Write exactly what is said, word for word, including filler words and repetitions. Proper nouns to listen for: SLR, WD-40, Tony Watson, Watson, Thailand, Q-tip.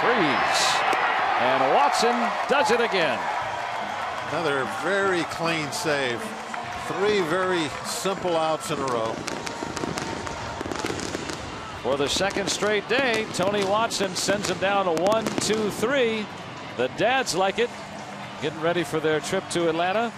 freeze. And Watson does it again. Another very clean save. Three very simple outs in a row. For the second straight day, Tony Watson sends him down to one, two, three. The dads like it. Getting ready for their trip to Atlanta.